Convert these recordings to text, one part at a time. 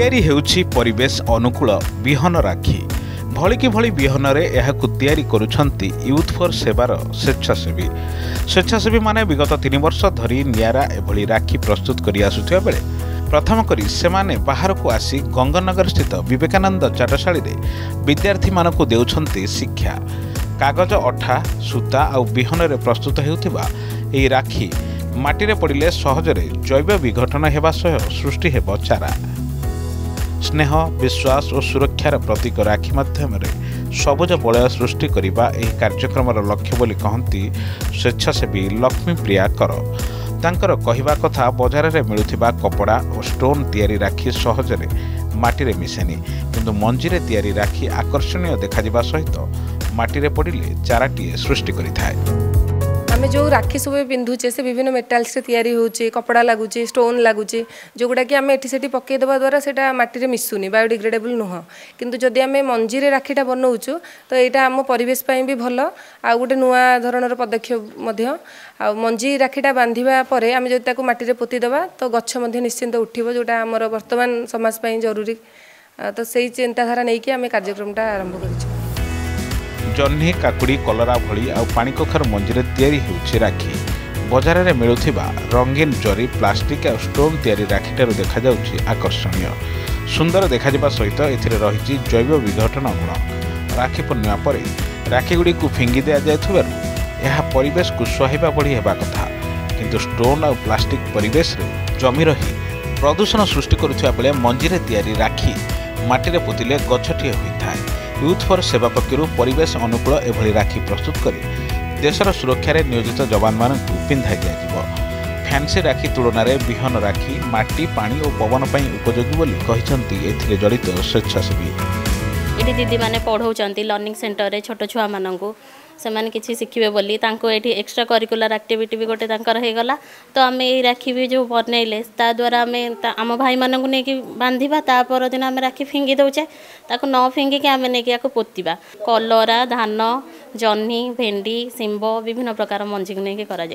तैयारी हेउछि परिवेश अनुकूल बिहन राखी भलिकी भली बिहन रे यहाकु तैयारी करुछंती यूथ फॉर सेवार स्वेच्छासेवी स्वेच्छासेवी माने विगत 3 वर्ष धरी नियारा एभली राखी प्रस्तुत करि आसुथिया बेले प्रथम करी सेमाने बाहर को आसी गंगानगर स्थित विवेकानंद चाटशाली रे विद्यार्थी मानकु देउछंती शिक्षा कागज अठा सूता आ बिहन रे प्रस्तुत हेउथिबा एई राखी माटीरे पड़िले सहजरे जैव विघटन हेबा सह सृष्टि हेब चारा स्नेह विश्वास और सुरक्षार प्रतीक राखी माध्यम सबुज बलय सृष्टि करिबा एही कार्यक्रम लक्ष्य बोली कहती स्वेच्छासेवी लक्ष्मी प्रिया कर तांकर कहिबा कथा बजार में मिलुथिबा कपड़ा और स्टोन तैयारी राखी सहजरे माटीरे मिसेनी किंतु मंजीरे तैयारी राखी आकर्षणीय देखाजिबा सहित माटीरे पड़िले चाराटी सृष्टि करिथाय। आम जो राखी सब पिंधुचे से विभिन्न मेटाल्स तैयारी होचे कपड़ा लगुचे स्टोन लगुचे जोगुटा कि आम एटी पकईदेवा द्वारा सेटा माटी मिशुनी बायोडिग्रेडेबल नुह किंतु जदि आम मंजी रे राखीटा बनाऊचु तो यहाँ आम परिवेश पई भी भल आ गोटे नुआ धरणर पदक्षेप आ मंजी राखीटा बांधिबा परे आम जदि ताकू माटी रे पोती देवा तो गच्छ मध्ये निश्चिंत उठिबो जोटा आमर वर्तमान समाज पई जरूरी तो सेही चिंताधारा नै कि आम कार्यक्रमटा आरंभ करिछु। जह्नी काकुड़ी कलरा भली आ पानी कखर मंजीरे तैयारी होउछि राखी बजार में मिलुथिबा रंगीन जरी प्लास्टिक और स्टोन तैयारी राखीटारु देखा जाउछि आकर्षणीय सुंदर देखाजिबा सहित एथिरे रहिछि जैव विघटन गुण। राखी पूर्णिमा परे राखी गुड़ी को फिंगी दिया जायथुबेर यह परिवेश को सुहाइबा भली हेबा कथा किंतु स्टोन और प्लास्टिक परिवेश रे जमी रही प्रदूषण सृष्टि करुथिबा बेले मंजीरे तैयारी राखी माटी रे पोतिले गछटिए होइथाय। यूथ फॉर सेवा पक्षर परिवेश अनुकूल एभली राखी प्रस्तुत करी देशर सुरक्षा रे नियोजित जवान मानकु पिंधाई दिया फैंसी राखी तुलन में बिहन राखी माटी पानी और पवन पर उपयोगी बोली कही जड़ित स्वेच्छासेवी ये दीदी मैंने पढ़ाऊँच लर्निंग सेंटर रे छोट छुआ मान से मैंने किसी शिखे बोली एक्स्ट्रा करिकुलर एक्टिविटी भी गोटे होगला तो आम ये राखी भी जो बनइले द्वारा आम आम भाई मानक नहीं बांधा तापर दिन आम राखी फिंगी दौचे ताकू न फिंगिक आम नहीं पोतवा कलरा धान जह्नी भेंडी सिंब विभिन्न प्रकार मंजी को लेकिन कर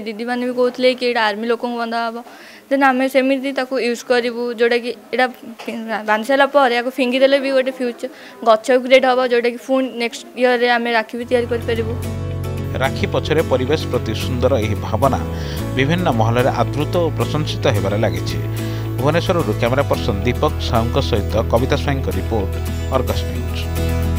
दीदी मैंने भी कहते कि यहाँ आर्मी लोक बंधा हे देन आम सेमती यूज करूँ जोटा कि यहाँ बांधि सारापर या फिंगीदे भी गोटे फ्यूचर गच क्रिएट हे जोटा कि पुणी नेक्स्ट इयर आम राखी भी या राखी पछरे परिवेश प्रति सुंदर यह भावना विभिन्न महल में आदृत और प्रशंसित होबार लगी। भुवनेश्वर कैमरा पर्सन दीपक साहू सहित Kavita Swain report Argus news.